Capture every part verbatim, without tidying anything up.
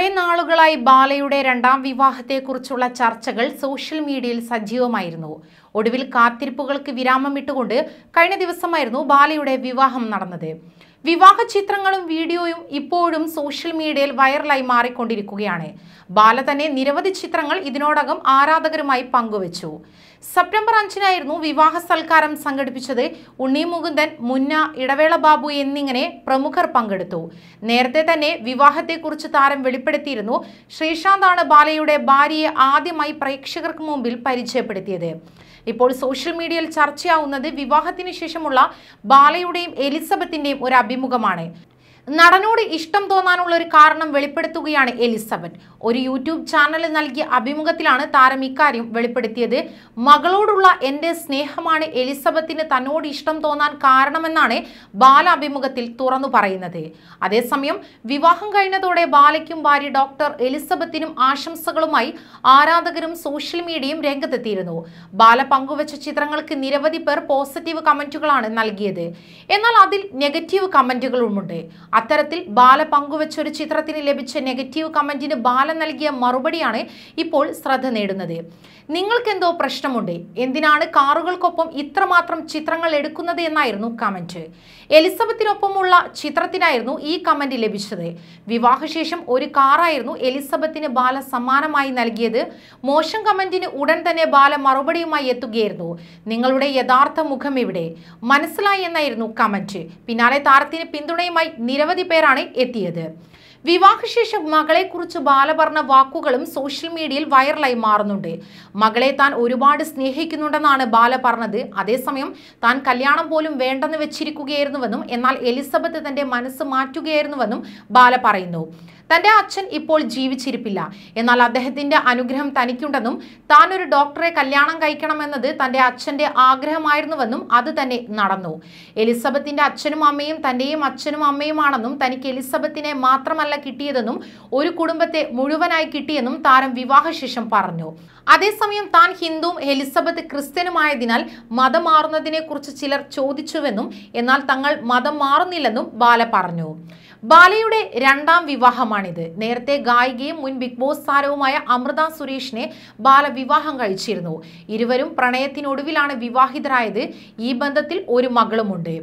കുറെ നാളുകളായി ബാലയുടെ രണ്ടാം വിവാഹത്തെക്കുറിച്ചുള്ള ചർച്ചകൾ സോഷ്യൽ മീഡിയയിൽ സജീവമായിരുന്നു. ഒടുവിൽ കാത്തിരിപ്പുകൾക്ക് വിരാമമിട്ടുകൊണ്ട് കഴിഞ്ഞ ദിവസമായിരുന്നു ബാലയുടെ വിവാഹം നടന്നത്. വിവാഹ ചിത്രങ്ങളും വീഡിയോയും ഇപ്പോഴും സോഷ്യൽ മീഡിയയിൽ വൈറലായി മാറിക്കൊണ്ടിരിക്കുകയാണ്. ബാല തന്നെ നിരവധി ചിത്രങ്ങൾ ഇതിനോടകം ആരാധകരുമായി പങ്കുവച്ചു. സെപ്റ്റംബർ അഞ്ചിനായിരുന്നു വിവാഹ സൽക്കാരം സംഘടിപ്പിച്ചത്. ഉണ്ണി മുകുന്ദൻ, മുന്ന, ഇടവേള ബാബു എന്നിങ്ങനെ പ്രമുഖർ പങ്കെടുത്തു. നേരത്തെ തന്നെ വിവാഹത്തെക്കുറിച്ച് താരം വെളിപ്പെടുത്തിയിരുന്നു. ശ്രീശാന്താണ് ബാലയുടെ ഭാര്യയെ ആദ്യമായി പ്രേക്ഷകർക്ക് മുമ്പിൽ പരിചയപ്പെടുത്തിയത്. ഇപ്പോൾ സോഷ്യൽ മീഡിയയിൽ ചർച്ചയാവുന്നത് വിവാഹത്തിന് ശേഷമുള്ള ബാലയുടെയും എലിസബത്തിന്റെയും ഒരു അഭിമുഖമാണ്. നടനോട് ഇഷ്ടം തോന്നാനുള്ള ഒരു കാരണം വെളിപ്പെടുത്തുകയാണ് എലിസബത്ത്. ഒരു യൂട്യൂബ് ചാനലിൽ നൽകിയ അഭിമുഖത്തിലാണ് താരം ഇക്കാര്യം വെളിപ്പെടുത്തിയത്. മകളോടുള്ള എൻ്റെ സ്നേഹമാണ് എലിസബത്തിന് തന്നോട് ഇഷ്ടം തോന്നാൻ കാരണമെന്നാണ് ബാല അഭിമുഖത്തിൽ തുറന്നു പറയുന്നത്. അതേസമയം വിവാഹം കഴിഞ്ഞതോടെ ബാലയ്ക്കും ഭാര്യ ഡോക്ടർ എലിസബത്തിനും ആശംസകളുമായി ആരാധകരും സോഷ്യൽ മീഡിയയും രംഗത്തെത്തിയിരുന്നു. ബാല പങ്കുവച്ച ചിത്രങ്ങൾക്ക് നിരവധി പേർ പോസിറ്റീവ് കമന്റുകളാണ് നൽകിയത്. എന്നാൽ അതിൽ നെഗറ്റീവ് കമന്റുകളുമുണ്ട്. അത്തരത്തിൽ ബാല പങ്കുവച്ച ഒരു ചിത്രത്തിന് ലഭിച്ച നെഗറ്റീവ് കമന്റിന് ബാല നൽകിയ മറുപടിയാണ് ഇപ്പോൾ ശ്രദ്ധ നേടുന്നത്. നിങ്ങൾക്കെന്തോ പ്രശ്നമുണ്ട്, എന്തിനാണ് കാറുകൾക്കൊപ്പം ഇത്രമാത്രം ചിത്രങ്ങൾ എടുക്കുന്നത് എന്നായിരുന്നു കമന്റ്. എലിസബത്തിനൊപ്പമുള്ള ചിത്രത്തിനായിരുന്നു ഈ കമന്റ് ലഭിച്ചത്. വിവാഹശേഷം ഒരു കാറായിരുന്നു എലിസബത്തിന് ബാല സമ്മാനമായി നൽകിയത്. മോശം കമന്റിന് ഉടൻ തന്നെ ബാല മറുപടിയുമായി എത്തുകയായിരുന്നു. നിങ്ങളുടെ യഥാർത്ഥ മുഖം ഇവിടെ മനസ്സിലായി എന്നായിരുന്നു കമന്റ്. പിന്നാലെ താരത്തിന് പിന്തുണയുമായി നിരവധി പേരാണ് എത്തിയത്. വിവാഹശേഷം മകളെക്കുറിച്ച് ബാല പറഞ്ഞ വാക്കുകളും സോഷ്യൽ മീഡിയയിൽ വൈറലായി മാറുന്നുണ്ട്. മകളെ താൻ ഒരുപാട് സ്നേഹിക്കുന്നുണ്ടെന്നാണ് ബാല പറഞ്ഞത്. അതേസമയം താൻ കല്യാണം പോലും വേണ്ടെന്ന് വെച്ചിരിക്കുകയായിരുന്നുവെന്നും എന്നാൽ എലിസബത്ത് തൻ്റെ മനസ്സ് മാറ്റുകയായിരുന്നുവെന്നും ബാല പറയുന്നു. തൻ്റെ അച്ഛൻ ഇപ്പോൾ ജീവിച്ചിരിപ്പില്ല, എന്നാൽ അദ്ദേഹത്തിൻ്റെ അനുഗ്രഹം തനിക്കുണ്ടെന്നും താൻ ഒരു ഡോക്ടറെ കല്യാണം കഴിക്കണമെന്നത് തൻ്റെ അച്ഛൻ്റെ ആഗ്രഹമായിരുന്നുവെന്നും അത് തന്നെ നടന്നു. എലിസബത്തിൻ്റെ അച്ഛനും അമ്മയും തൻ്റെയും അച്ഛനും അമ്മയുമാണെന്നും തനിക്ക് എലിസബത്തിനെ മാത്രമല്ല കിട്ടിയതെന്നും ഒരു കുടുംബത്തെ മുഴുവനായി കിട്ടിയെന്നും താരം വിവാഹശേഷം പറഞ്ഞു. അതേസമയം താൻ ഹിന്ദുവും എലിസബത്ത് ക്രിസ്ത്യനുമായതിനാൽ മതം മാറുന്നതിനെക്കുറിച്ച് ചിലർ ചോദിച്ചുവെന്നും എന്നാൽ തങ്ങൾ മതം മാറുന്നില്ലെന്നും ബാല പറഞ്ഞു. ബാലയുടെ രണ്ടാം വിവാഹമാണിത്. നേരത്തെ ഗായികയും മുൻ ബിഗ് ബോസ് താരവുമായ അമൃത സുരേഷിനെ ബാല വിവാഹം കഴിച്ചിരുന്നു. ഇരുവരും പ്രണയത്തിനൊടുവിലാണ് വിവാഹിതരായത്. ഈ ബന്ധത്തിൽ ഒരു മകളുമുണ്ട്.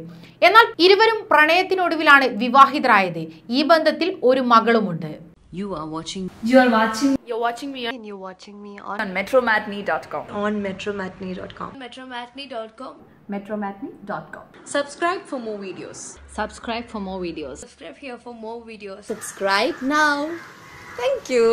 എന്നാൽ ഇരുവരും പ്രണയത്തിനൊടുവിലാണ് വിവാഹിതരായത്. ഈ ബന്ധത്തിൽ ഒരു മകളുമുണ്ട്. You are watching. You are watching. You're watching me. And you're watching me on, on metro matinee dot com. On metro matinee dot com. metro matinee dot com. metro matinee dot com. Subscribe for more videos. Subscribe for more videos. Subscribe here for more videos. Subscribe now. Thank you.